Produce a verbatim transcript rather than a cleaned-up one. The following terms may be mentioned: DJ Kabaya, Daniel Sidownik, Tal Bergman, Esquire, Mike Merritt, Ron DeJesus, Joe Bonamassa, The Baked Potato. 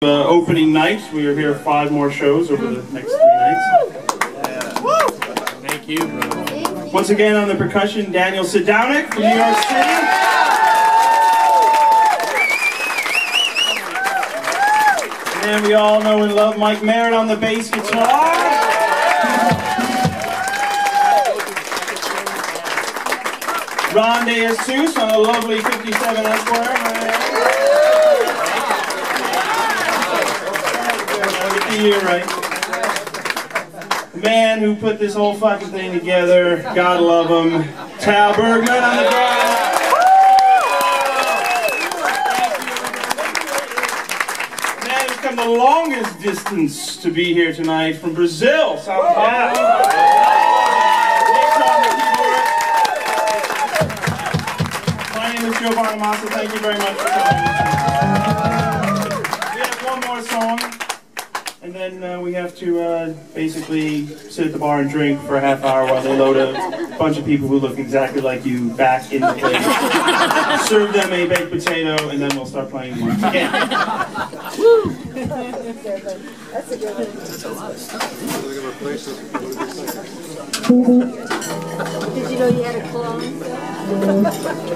The opening night, we are here five more shows over the next three nights. Yeah. Thank you, brother. Once again on the percussion, Daniel Sidownik from New York City. Yeah. And we all know and love Mike Merritt on the bass guitar. Yeah. Ron DeJesus on a lovely fifty-seven Esquire. You're right. The man who put this whole fucking thing together, God love him, Tal Bergman on the drums. The man who's come the longest distance to be here tonight from Brazil, South Africa. My name is Joe Bonamassa. Thank you very much for coming. We have one more song. And then uh, we have to uh, basically sit at the bar and drink for a half hour while they load a bunch of people who look exactly like you back in the place. Serve them a baked potato, and then we'll start playing once again. Woo! That's a good one. That's a lot of stuff. Did you know you had a clone?